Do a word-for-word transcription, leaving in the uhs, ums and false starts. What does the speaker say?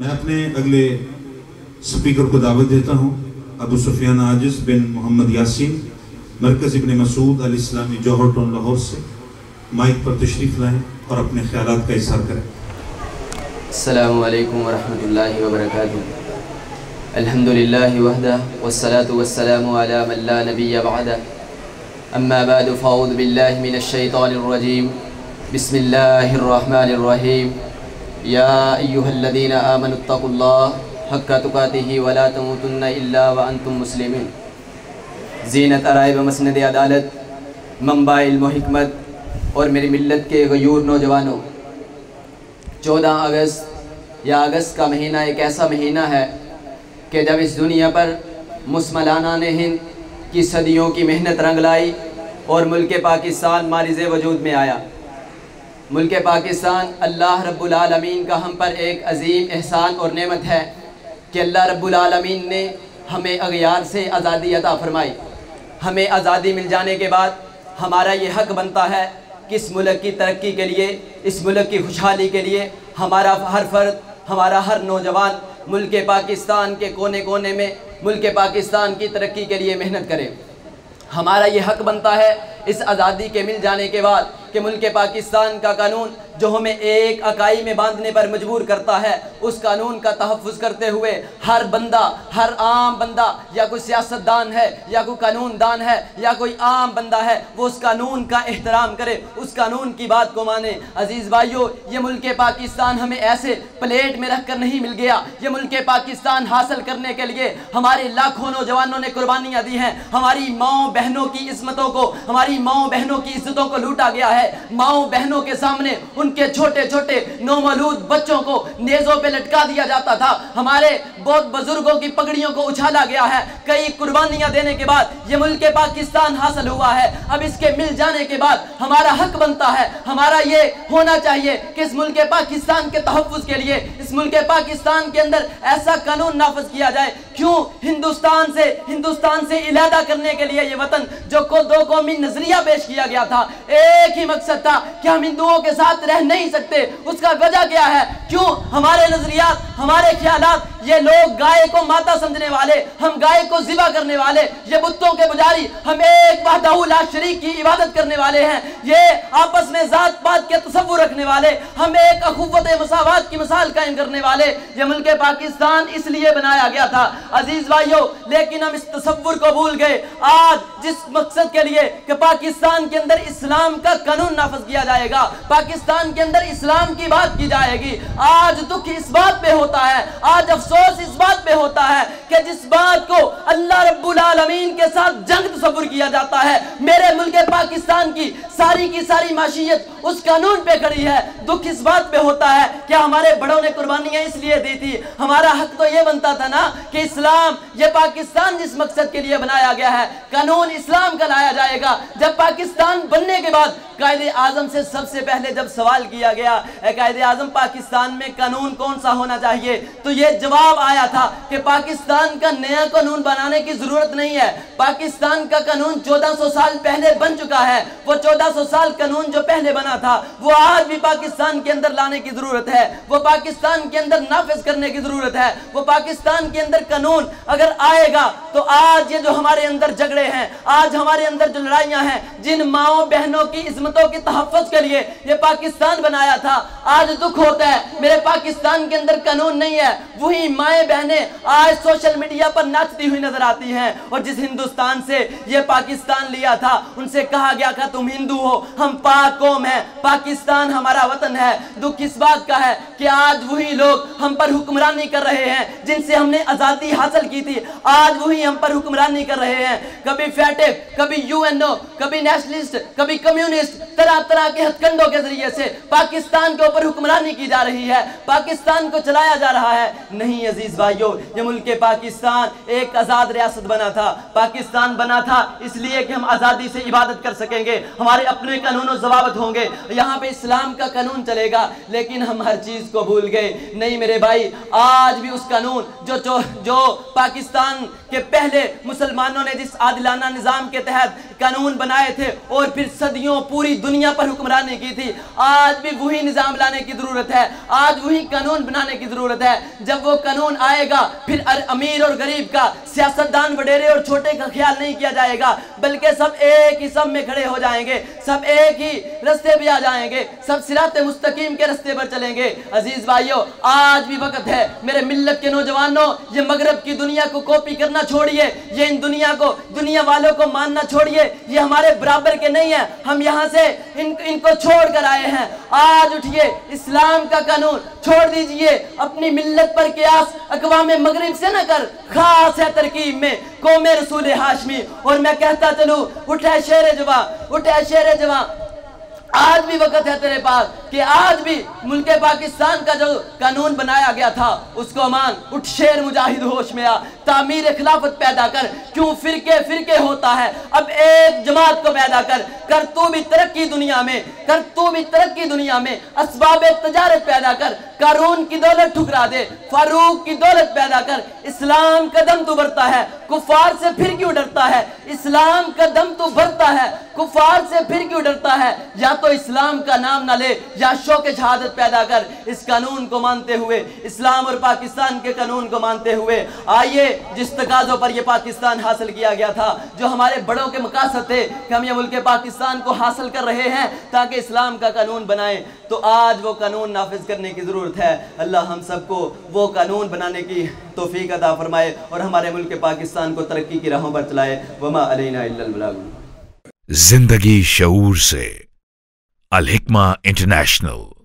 मैं अपने अगले स्पीकर को दावत देता हूँ अबू सफ़ियान अल-हाजिज़ बिन मोहम्मद यासीन मरकज़ इब्ने मसूद अलिस्लामी जोहरटाउन लाहौर से माइक पर तशरीफ़ लाएँ और अपने ख्यालात का इज़हार करें। अस्सलामु अलैकुम वरहमतुल्लाहि वबरकातुहू। अल्हम्दुलिल्लाहि वहदा वस्सलातु वस्सलामु अला मन ला नबिय्य बअदा। अम्मा बादु फ़अऊज़ु बिल्लाहि मिनश्शैतानिर्रजीम। बिस्मिल्लाहिर्रहमानिर्रहीम। या अय्युहल्लज़ीना आमनुत्तक़ुल्लाह हक़्क़ तुक़ातिही वला तमूतुन्ना इल्ला व अंतुम मुस्लिमून। ज़ीनत अराइब मसनद अदालत मंबा इल्म हिकमत और मेरी मिल्लत के गयूर नौजवानों, चौदह अगस्त या अगस्त का महीना एक ऐसा महीना है कि जब इस दुनिया पर मुसलमानाना ने हिंद की सदियों की मेहनत रंग लाई और मुल्क पाकिस्तान मारिज़े वजूद में आया। मुल्क पाकिस्तान अल्लाह रब्बुल आलमीन का हम पर एक अजीम एहसान और नेमत है कि अल्लाह रब्बुल आलमीन ने हमें अगयार से आज़ादी अता फरमाई। हमें आज़ादी मिल जाने के बाद हमारा ये हक़ बनता है कि इस मुल्क की तरक्की के लिए, इस मुल्क की खुशहाली के लिए हमारा हर फर्द, हमारा हर नौजवान मुल्क पाकिस्तान के कोने कोने में मुल्क पाकिस्तान की तरक्की के लिए मेहनत करे। हमारा ये हक़ बनता है इस आज़ादी के मिल जाने के बाद कि मुल्क पाकिस्तान का कानून जो हमें एक अकाई में बांधने पर मजबूर करता है, उस कानून का तहफ़्फ़ुज़ करते हुए हर बंदा, हर आम बंदा, या कोई सियासतदान है या कोई कानूनदान है या कोई आम बंदा है, वो उस कानून का एहतराम करे, उस कानून की बात को माने। अजीज़ भाइयों, ये मुल्क पाकिस्तान हमें ऐसे प्लेट में रख कर नहीं मिल गया। ये मुल्क पाकिस्तान हासिल करने के लिए हमारे लाखों नौजवानों ने कुर्बानियाँ दी हैं। हमारी माओं बहनों की इस्मतों को, हमारी माओं बहनों की इज्जतों को लूटा गया है। माओं बहनों के सामने उनके छोटे छोटे नौमौलूद बच्चों को नेज़ों पे लटका दिया जाता था। हमारे बहुत बुजुर्गों की पगड़ियों को उछाला गया है। कई कुर्बानियां देने के बाद ये मुल्क पाकिस्तान हासिल हुआ है। अब इसके मिल जाने के बाद हमारा हक बनता है, हमारा ये होना चाहिए कि इस मुल्क पाकिस्तान के तहफ़्फ़ुज़ के लिए इस मुल्क पाकिस्तान के अंदर ऐसा कानून नाफिज़ किया जाए। क्यों हिंदुस्तान से, हिंदुस्तान से इलादा करने के लिए ये वतन जो को दो कौमी नजरिया पेश किया गया था, एक ही मकसद था कि हम हिंदुओं के साथ रह नहीं सकते। उसका वजह क्या है? क्यों हमारे नजरियात, हमारे ख्यालात, ये लोग गाय को माता समझने वाले, हम गाय को ज़िबा करने वाले, ये बुतों के पुजारी, हम एक वहदहू ला शरीक की इबादत करने वाले हैं, ये आपस में जात पात के तसव्वुर रखने वाले, हम एक अखुव्वत मसावात की मिसाल कायम करने वाले। ये मुल्क पाकिस्तान इसलिए बनाया गया था। अजीज भाइयों, लेकिन हम इस तसव्वुर को भूल गए। आज जिस मकसद के लिए कि पाकिस्तान के अंदर इस्लाम का कानून नाफिज किया जाएगा, पाकिस्तान के अंदर इस्लाम की बात की जाएगी, आज दुख इस बात पे होता है, आज अफसोस इस बात पे होता है कि जिस बात को अल्लाह रब्बुल आलमीन के साथ जंग तसव्वुर किया जाता है, मेरे मुल्क पाकिस्तान की सारी की सारी माशियत उस कानून पे खड़ी है। दुख इस बात पे होता है कि हमारे बड़ों ने कुर्बानियां इसलिए दी थी। हमारा हक तो ये बनता था ना कि इस्लाम, ये पाकिस्तान जिस मकसद के लिए बनाया गया है, कानून इस्लाम का लाया जाएगा। जब पाकिस्तान बनने के बाद कायदे आजम से सबसे पहले जब सवाल किया गया कायदे आजम पाकिस्तान में कानून कौन सा होना चाहिए, तो ये जवाब आया था कि पाकिस्तान का नया कानून बनाने की जरूरत नहीं है। पाकिस्तान का कानून चौदह सौ साल पहले बन चुका है। वो चौदह सौ साल कानून जो पहले बना था वो आज भी पाकिस्तान के अंदर लाने की जरूरत है, वो पाकिस्तान के अंदर नाफिज करने की जरूरत है। वो पाकिस्तान के अंदर कानून अगर आएगा तो आज ये जो हमारे अंदर झगड़े हैं, आज हमारे अंदर जो लड़ाइयां हैं, जिन माओ बहनों की इज्मतों के तहफ़्फ़ुज़ के लिए ये पाकिस्तान बनाया था, आज दुख होता है मेरे पाकिस्तान के अंदर कानून नहीं है। वही माएँ बहनें आज सोशल मीडिया पर नाचती हुई नजर आती हैं। और जिस हिंदुस्तान से ये पाकिस्तान लिया था उनसे कहा गया था तुम हिंदू हो, हम पाक कौम है, पाकिस्तान हमारा वतन है। दुख इस बात का है कि आज वही लोग हम पर हुक्मरानी कर रहे हैं जिनसे हमने आज़ादी हासिल की थी। आज वही हम पर हुक्मरानी कर रहे हैं। कभी फैटिफ, कभी यू एन ओ, कभी नेशनलिस्ट, कभी कम्युनिस्ट, तरह तरह के हथकंडों के जरिए से पाकिस्तान के ऊपर हुक्मरानी की जा रही है, पाकिस्तान को चलाया जा रहा है। नहीं अजीज भाइयों, ये मुल्क पाकिस्तान एक आज़ाद रियासत बना था। पाकिस्तान बना था इसलिए कि हम आज़ादी से इबादत कर सकेंगे, हमारे अपने कानूनों जवाबत होंगे, यहाँ पे इस्लाम का कानून चलेगा। लेकिन हम हर चीज़ को भूल गए। नहीं मेरे भाई, आज भी उस कानून जो जो, जो पाकिस्तान के पहले मुसलमानों ने जिस आदिलाना निज़ाम के तहत कानून बनाए थे और फिर सदियों पूरी दुनिया पर हुक्मरानी की थी। आज भी वही निज़ाम लाने की ज़रूरत है, आज वही कानून बनाने की ज़रूरत है। जब वो कानून आएगा फिर अमीर और गरीब का, सियासतदान वडेरे और छोटे का ख्याल नहीं किया जाएगा, बल्कि सब एक ही सब में खड़े हो जाएंगे, सब एक ही रास्ते पे आ जाएंगे, सब सिराते मुस्तकीम के रास्ते पर चलेंगे। अजीज़ भाइयों, आज भी वक्त है मेरे मिल्लत के नौजवानों, ये मगरब की दुनिया को कॉपी करना छोड़िए, ये इन दुनिया को दुनिया वालों को मानना छोड़िए, ये हमारे बराबर के नहीं है, हम यहाँ से इन, इनको छोड़ कर आए हैं। आज उठिए, इस्लाम का कानून छोड़ दीजिए, अपनी मिल्लत पर कियास अकवामे मगरिब से न कर, खास है तरकीब में कौमे रसूल हाशमी। और मैं कहता चलूँ, उठे शेर जवा, उठे शेर जवा, आज भी वक्त है तेरे पास कि आज भी मुल्क पाकिस्तान का जो कानून बनाया गया था उसको मान। उठ शेर मुजाहिद होश में आ, तामीर खिलाफत पैदा कर, क्यों फिरके फिरके होता है, अब एक जमात को पैदा कर। कर तू भी तरक्की दुनिया में, कर तू भी तरक्की दुनिया में, असबाब तजारत पैदा कर, कानून की दौलत ठुकरा दे, फारूक की दौलत पैदा कर। इस्लाम कदम तो बढ़ता है, कुफार से फिर क्यों डरता है, इस्लाम कदम तो बढ़ता है, कुफार से फिर क्यों डरता है। या तो इस्लाम का नाम ना ले या शौक शहादत पैदा कर। इस कानून को मानते हुए, इस्लाम और पाकिस्तान के कानून को मानते हुए आइए, जिस तकाज़ों पर यह पाकिस्तान हासिल किया गया था, जो हमारे बड़ों के मकासद थे कि हम ये मुल्क पाकिस्तान को हासिल कर रहे हैं ताकि इस्लाम का कानून बनाएं, तो आज वो कानून नाफिज करने की ज़रूरत है। अल्लाह हम सबको वो कानून बनाने की तौफीक अता फरमाए और हमारे मुल्क पाकिस्तान को तरक्की की राहों पर चलाए। वमा अलैना इल्लल बलाग। ज़िंदगी शऊर से अलहिक्मा इंटरनेशनल।